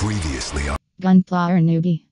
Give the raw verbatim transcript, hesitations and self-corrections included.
Previously on GunplaNewbie.